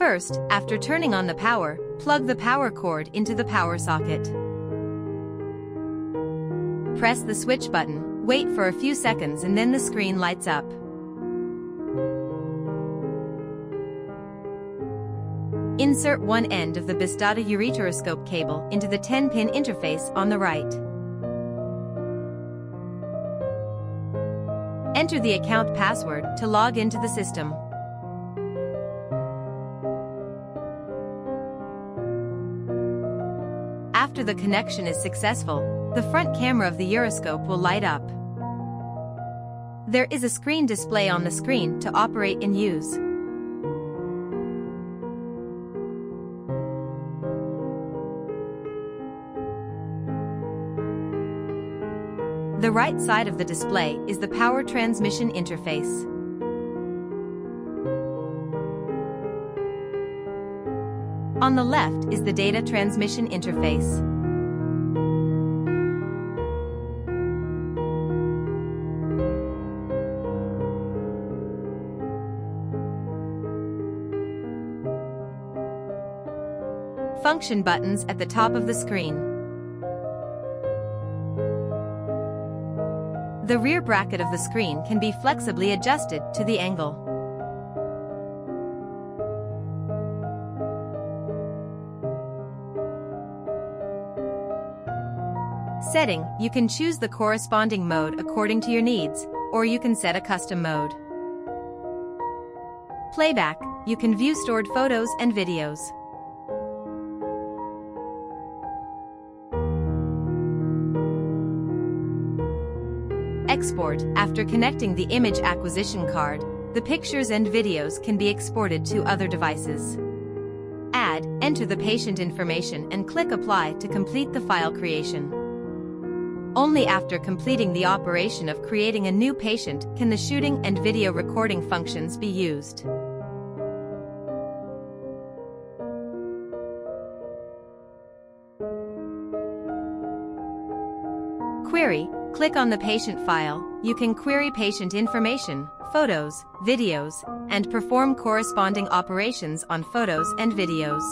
First, after turning on the power, plug the power cord into the power socket. Press the switch button, wait for a few seconds, and then the screen lights up. Insert one end of the BESDATA ureteroscope cable into the 10-pin interface on the right. Enter the account password to log into the system. After the connection is successful, the front camera of the ureteroscope will light up. There is a screen display on the screen to operate and use. The right side of the display is the power transmission interface. On the left is the data transmission interface. Function buttons at the top of the screen. The rear bracket of the screen can be flexibly adjusted to the angle. Setting, you can choose the corresponding mode according to your needs, or you can set a custom mode. Playback, you can view stored photos and videos. Export. After connecting the image acquisition card, the pictures and videos can be exported to other devices. Add, enter the patient information and click Apply to complete the file creation. Only after completing the operation of creating a new patient can the shooting and video recording functions be used. Query. Click on the patient file, you can query patient information, photos, videos, and perform corresponding operations on photos and videos.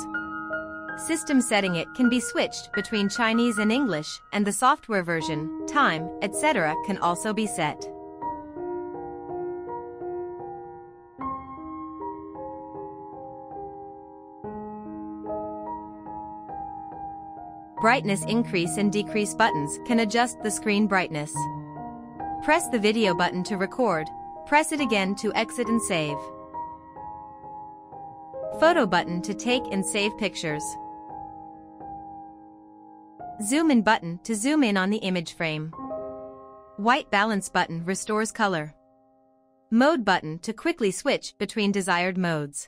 System setting it can be switched between Chinese and English, and the software version, time, etc. can also be set. Brightness increase and decrease buttons can adjust the screen brightness. Press the video button to record, press it again to exit and save. Photo button to take and save pictures. Zoom in button to zoom in on the image frame. White balance button restores color. Mode button to quickly switch between desired modes.